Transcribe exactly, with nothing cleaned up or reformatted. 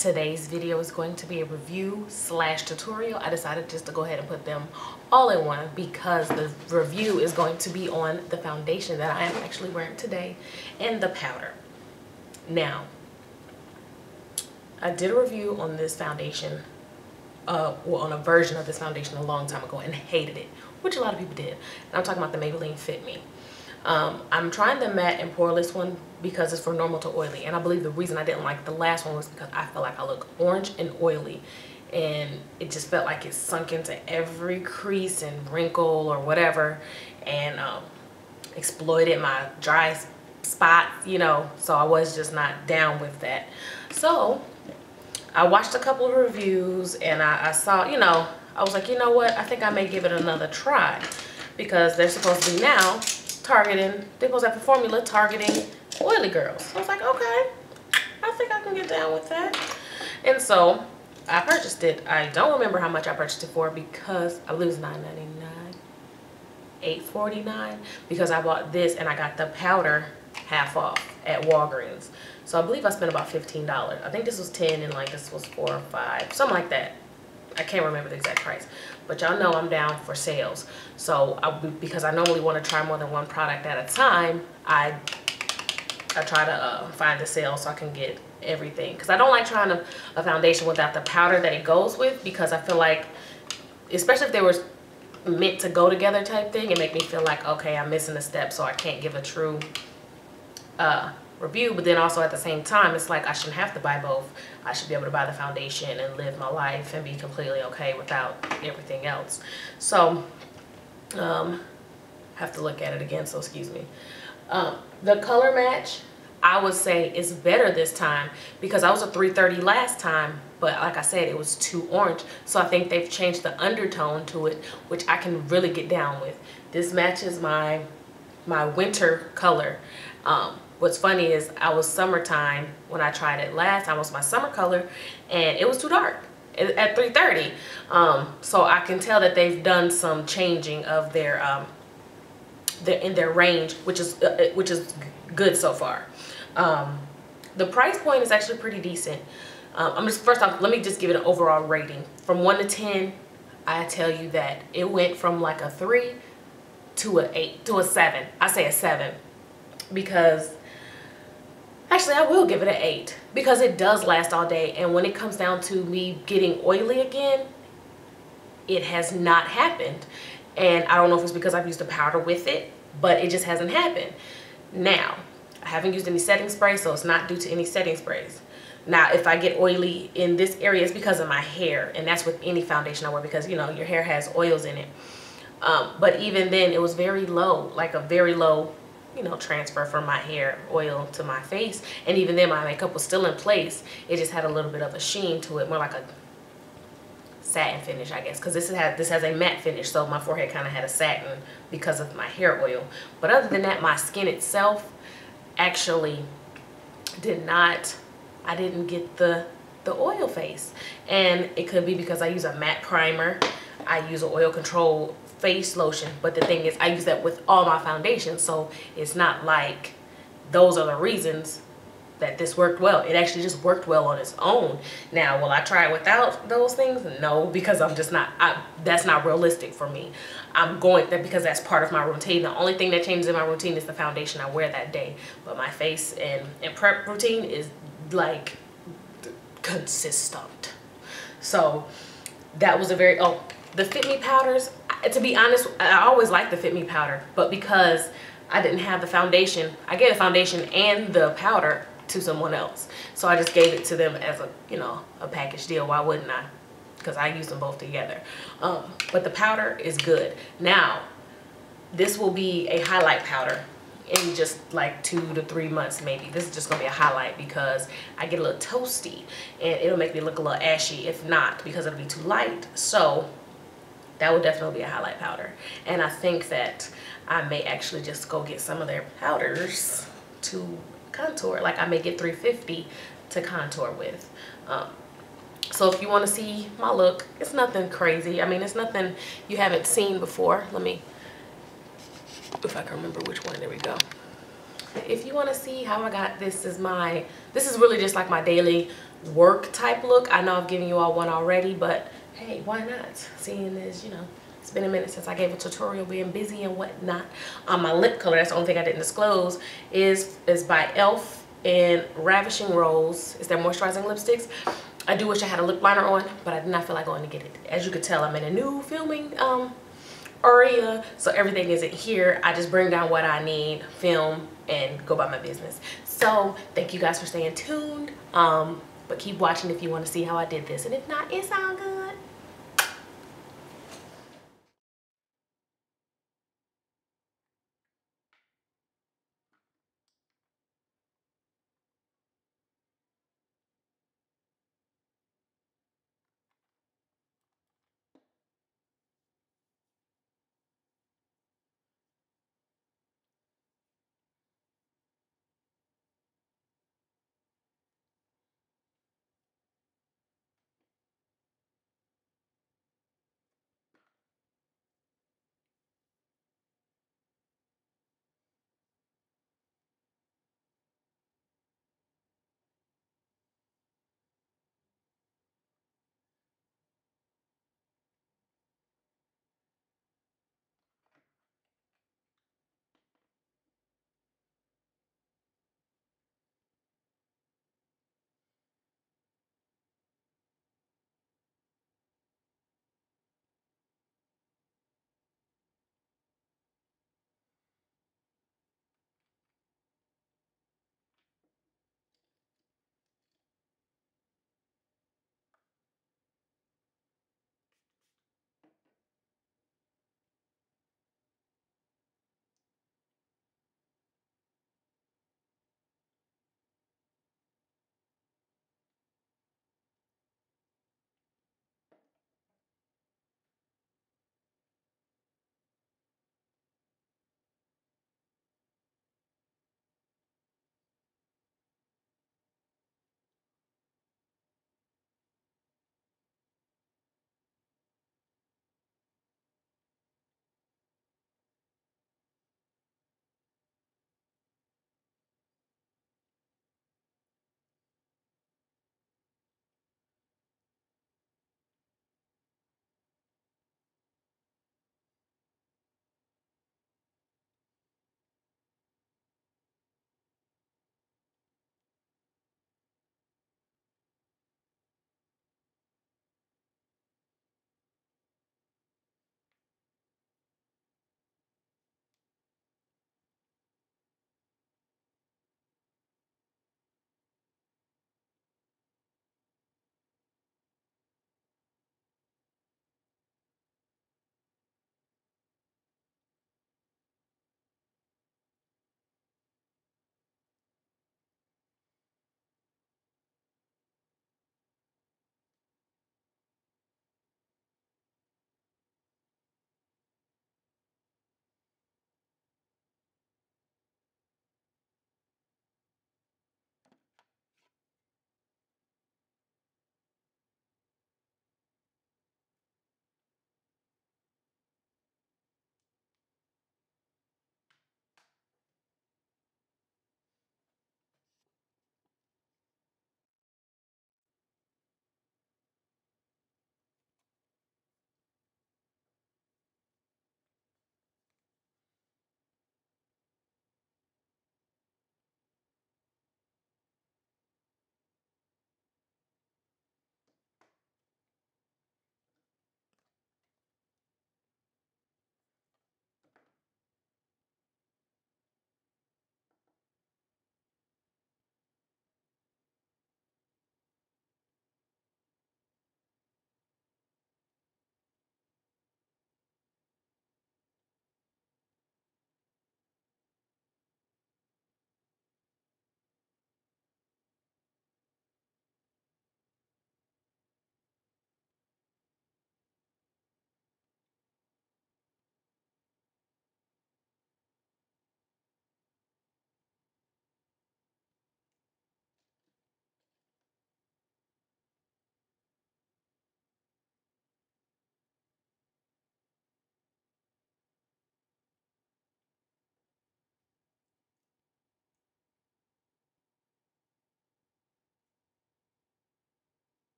Today's video is going to be a review slash tutorial. I decided just to go ahead and put them all in one because the review is going to be on the foundation that I am actually wearing today and the powder. Now, I did a review on this foundation, uh, well, on a version of this foundation a long time ago and hated it, which a lot of people did. And I'm talking about the Maybelline Fit Me. Um, I'm trying the matte and poreless one because it's from normal to oily, and I believe the reason I didn't like the last one was because I felt like I look orange and oily, and it just felt like it sunk into every crease and wrinkle or whatever, and um, exploited my dry spots, you know, so I was just not down with that. So I watched a couple of reviews and I, I saw, you know, I was like, you know what, I think I may give it another try because they're supposed to be now targeting, they're supposed to have a formula targeting oily girls. So I was like, okay, I think I can get down with that. And so I purchased it. I don't remember how much I purchased it for because I lose nine ninety-nine, eight forty-nine, because I bought this and I got the powder half off at Walgreens. So I believe I spent about fifteen dollars. I think this was ten and like this was four or five, something like that. I can't remember the exact price, but y'all know I'm down for sales. So I, because I normally want to try more than one product at a time, I I try to uh, find the sale so I can get everything. Because I don't like trying a, a foundation without the powder that it goes with, because I feel like, especially if they were meant to go together type thing, it make me feel like, okay, I'm missing a step, so I can't give a true uh, review. But then also at the same time, it's like I shouldn't have to buy both. I should be able to buy the foundation and live my life and be completely okay without everything else. So um I have to look at it again, so excuse me. Um the color match, I would say, is better this time because I was a three thirty last time, but like I said, it was too orange, so I think they've changed the undertone to it, which I can really get down with. This matches my my winter color. um What's funny is I was summertime when I tried it last. I was my summer color and it was too dark at three thirty. Um, so I can tell that they've done some changing of their, um, their in their range, which is uh, which is good so far. Um, the price point is actually pretty decent. Um, I'm just first off, let me just give it an overall rating from one to ten. I tell you that it went from like a three to an eight to a seven. I say a seven because. Actually, I will give it an eight because it does last all day, and when it comes down to me getting oily again, it has not happened. And I don't know if it's because I've used the powder with it, but it just hasn't happened. Now, I haven't used any setting spray, so it's not due to any setting sprays. Now, if I get oily in this area, it's because of my hair, and that's with any foundation I wear because, you know, your hair has oils in it. Um, but even then, it was very low, like a very low, you know, transfer from my hair oil to my face, and even then my makeup was still in place. It just had a little bit of a sheen to it, more like a satin finish, I guess, because this has this has a matte finish, so my forehead kind of had a satin because of my hair oil. But other than that, my skin itself actually did not, I didn't get the the oil face, and it could be because I use a matte primer, I use an oil control face lotion, but the thing is I use that with all my foundations, so it's not like those are the reasons that this worked well. It actually just worked well on its own. Now, will I try it without those things? No, because I'm just not, I, that's not realistic for me. I'm going that because that's part of my routine. The only thing that changes in my routine is the foundation I wear that day, but my face and, and prep routine is like consistent. So that was a very, oh, the Fit Me powders, to be honest, I always liked the Fit Me powder, but because I didn't have the foundation, I gave the foundation and the powder to someone else. So I just gave it to them as a, you know, a package deal. Why wouldn't I? Because I use them both together. Um, but the powder is good. Now, this will be a highlight powder in just like two to three months maybe. This is just gonna be a highlight because I get a little toasty and it'll make me look a little ashy if not, because it'll be too light. So that would definitely be a highlight powder. And I think that I may actually just go get some of their powders to contour. Like I may get three fifty to contour with. Um, so if you want to see my look, it's nothing crazy. I mean, it's nothing you haven't seen before. Let me, if I can remember which one, there we go. If you want to see how I got this, is my this is really just like my daily work type look. I know I've given you all one already, but hey, why not? Seeing this, you know, it's been a minute since I gave a tutorial, being busy and whatnot. Um, my lip color, that's the only thing I didn't disclose, is is by Elf and Ravishing Rose. It's their moisturizing lipsticks. I do wish I had a lip liner on, but I did not feel like going to get it. As you could tell, I'm in a new filming um area, so everything isn't here. I just bring down what I need, film, and go about my business. So thank you guys for staying tuned, um but keep watching if you want to see how I did this, and if not, it's all good.